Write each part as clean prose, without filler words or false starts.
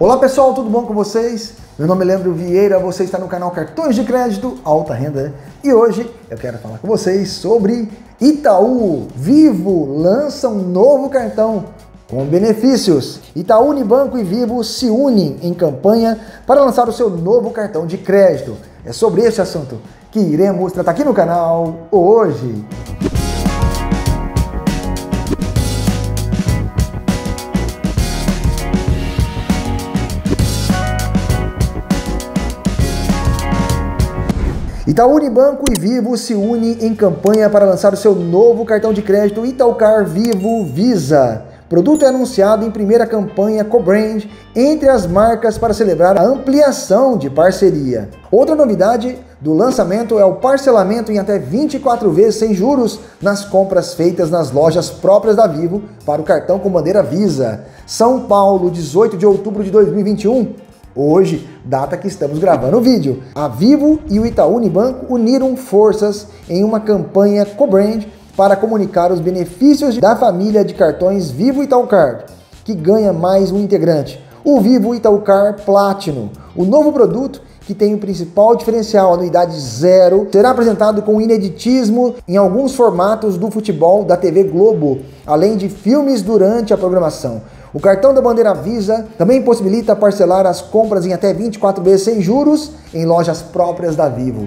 Olá pessoal, tudo bom com vocês? Meu nome é Leandro Vieira, você está no canal Cartões de Crédito Alta Renda e hoje eu quero falar com vocês sobre Itaú. Vivo lança um novo cartão com benefícios. Itaú Unibanco e Vivo se unem em campanha para lançar o seu novo cartão de crédito. É sobre esse assunto que iremos tratar aqui no canal hoje. Itaú Unibanco e Vivo se unem em campanha para lançar o seu novo cartão de crédito Itaucard Vivo Visa. O produto é anunciado em primeira campanha co-brand entre as marcas para celebrar a ampliação de parceria. Outra novidade do lançamento é o parcelamento em até 24 vezes sem juros nas compras feitas nas lojas próprias da Vivo para o cartão com bandeira Visa. São Paulo, 18 de outubro de 2021. Hoje, data que estamos gravando o vídeo, a Vivo e o Itaú Unibanco uniram forças em uma campanha co-brand para comunicar os benefícios da família de cartões Vivo Itaucard, que ganha mais um integrante, o Vivo Itaucard Platinum. O novo produto, que tem o principal diferencial, anuidade zero, será apresentado com ineditismo em alguns formatos do futebol da TV Globo, além de filmes durante a programação. O cartão da bandeira Visa também possibilita parcelar as compras em até 24 vezes sem juros em lojas próprias da Vivo.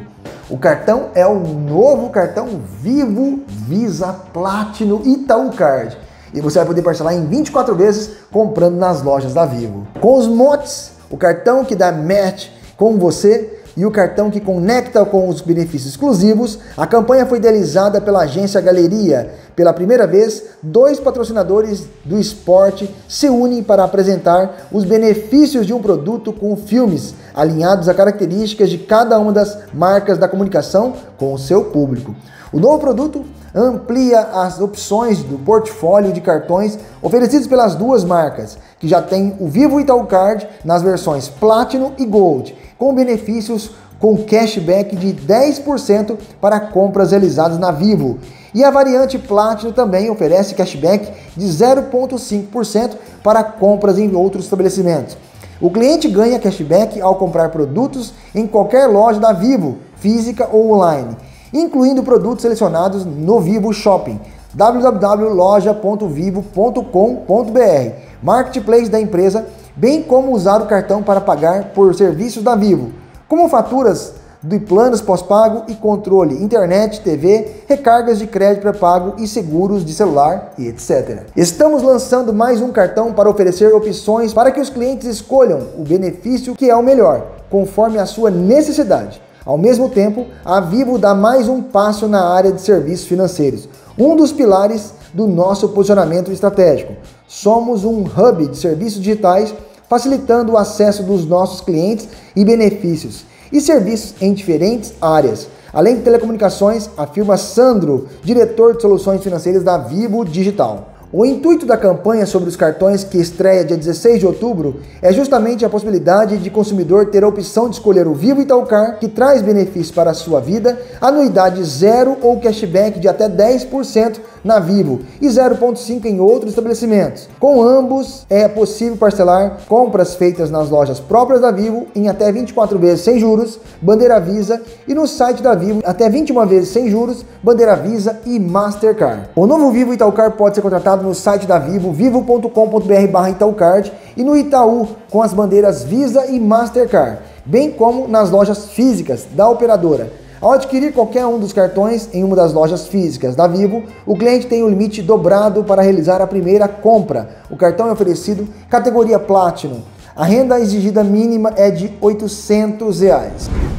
O cartão é o novo cartão Vivo Visa Platinum Itaucard e você vai poder parcelar em 24 vezes comprando nas lojas da Vivo. Com os motes, o cartão que dá match com você e o cartão que conecta com os benefícios exclusivos, a campanha foi idealizada pela agência Galeria. Pela primeira vez, dois patrocinadores do esporte se unem para apresentar os benefícios de um produto com filmes, alinhados a características de cada uma das marcas da comunicação com o seu público. O novo produto amplia as opções do portfólio de cartões oferecidos pelas duas marcas, que já tem o Vivo Itaucard nas versões Platinum e Gold, com benefícios com cashback de 10% para compras realizadas na Vivo. E a variante Platinum também oferece cashback de 0,5% para compras em outros estabelecimentos. O cliente ganha cashback ao comprar produtos em qualquer loja da Vivo, física ou online, incluindo produtos selecionados no Vivo Shopping, www.loja.vivo.com.br, marketplace da empresa, bem como usar o cartão para pagar por serviços da Vivo, como faturas de planos pós-pago e controle, internet, TV, recargas de crédito pré-pago e seguros de celular e etc. Estamos lançando mais um cartão para oferecer opções para que os clientes escolham o benefício que é o melhor, conforme a sua necessidade. Ao mesmo tempo, a Vivo dá mais um passo na área de serviços financeiros, um dos pilares do nosso posicionamento estratégico. Somos um hub de serviços digitais, facilitando o acesso dos nossos clientes e benefícios e serviços em diferentes áreas. Além de telecomunicações, afirma Sandro, diretor de soluções financeiras da Vivo Digital. O intuito da campanha sobre os cartões, que estreia dia 16 de outubro, é justamente a possibilidade de o consumidor ter a opção de escolher o Vivo Itaucard, que traz benefícios para a sua vida, anuidade zero ou cashback de até 10% na Vivo e 0,5% em outros estabelecimentos. Com ambos, é possível parcelar compras feitas nas lojas próprias da Vivo em até 24 vezes sem juros, bandeira Visa, e no site da Vivo até 21 vezes sem juros, bandeira Visa e Mastercard. O novo Vivo Itaucard pode ser contratado no site da Vivo, vivo.com.br/Itaucard, e no Itaú com as bandeiras Visa e Mastercard, bem como nas lojas físicas da operadora. Ao adquirir qualquer um dos cartões em uma das lojas físicas da Vivo, o cliente tem o limite dobrado para realizar a primeira compra. O cartão é oferecido categoria Platinum. A renda exigida mínima é de R$ 800.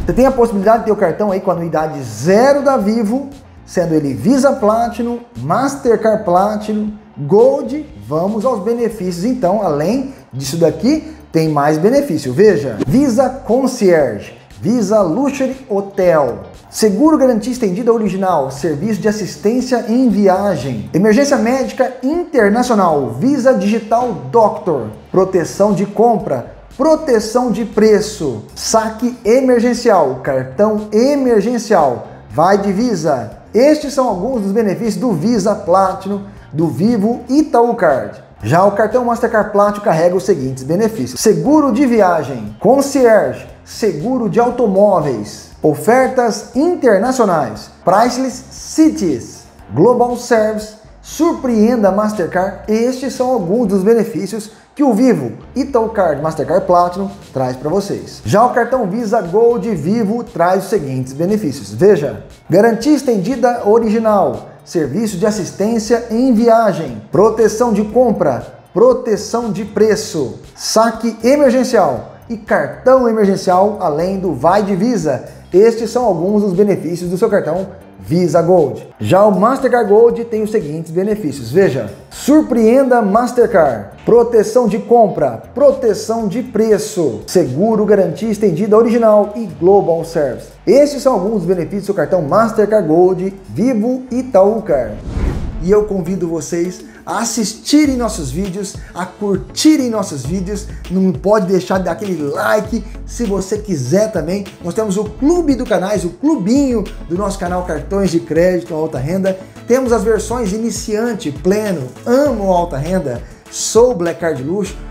Você tem a possibilidade de ter o cartão aí com anuidade zero da Vivo, sendo ele Visa Platinum, Mastercard Platinum, Gold. Vamos aos benefícios então. Além disso daqui, tem mais benefício, veja: Visa Concierge, Visa Luxury Hotel, seguro garantia estendida original, serviço de assistência em viagem, emergência médica internacional, Visa Digital Doctor, proteção de compra, proteção de preço, saque emergencial, cartão emergencial, Vai de Visa. Estes são alguns dos benefícios do Visa Platinum, do Vivo Itaucard. Já o cartão Mastercard Platinum carrega os seguintes benefícios: seguro de viagem, concierge, seguro de automóveis, ofertas internacionais, Priceless Cities, Global Service, Surpreenda Mastercard. Estes são alguns dos benefícios que o Vivo Itaucard Mastercard Platinum traz para vocês. Já o cartão Visa Gold Vivo traz os seguintes benefícios. Veja: garantia estendida original, serviço de assistência em viagem, proteção de compra, proteção de preço, saque emergencial e cartão emergencial, além do Vai de Visa. Estes são alguns dos benefícios do seu cartão Visa Gold. Já o Mastercard Gold tem os seguintes benefícios. Veja: Surpreenda Mastercard, proteção de compra, proteção de preço, seguro, garantia estendida original e Global Service. Esses são alguns dos benefícios do cartão Mastercard Gold Vivo Itaucard. E eu convido vocês a assistirem nossos vídeos, a curtirem nossos vídeos. Não pode deixar de dar aquele like se você quiser também. Nós temos o clube do canais, o clubinho do nosso canal Cartões de Crédito Alta Renda. Temos as versões iniciante, pleno, amo alta renda, sou Black Card Luxo,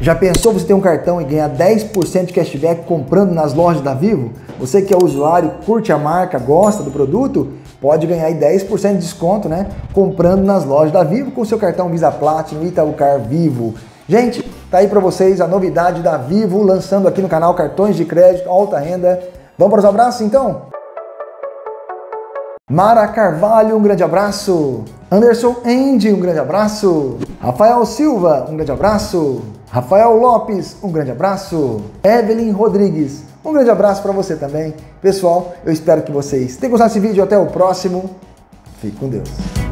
Já pensou você ter um cartão e ganhar 10% de cashback comprando nas lojas da Vivo? Você que é usuário, curte a marca, gosta do produto, pode ganhar 10% de desconto, né? Comprando nas lojas da Vivo com seu cartão Visa Platinum, Itaucard Vivo. Gente, tá aí para vocês a novidade da Vivo, lançando aqui no canal Cartões de Crédito Alta Renda. Vamos para os abraços, então? Mara Carvalho, um grande abraço. Anderson Endy, um grande abraço. Rafael Silva, um grande abraço. Rafael Lopes, um grande abraço. Evelyn Rodrigues, um grande abraço para você também. Pessoal, eu espero que vocês tenham gostado desse vídeo. Até o próximo. Fique com Deus.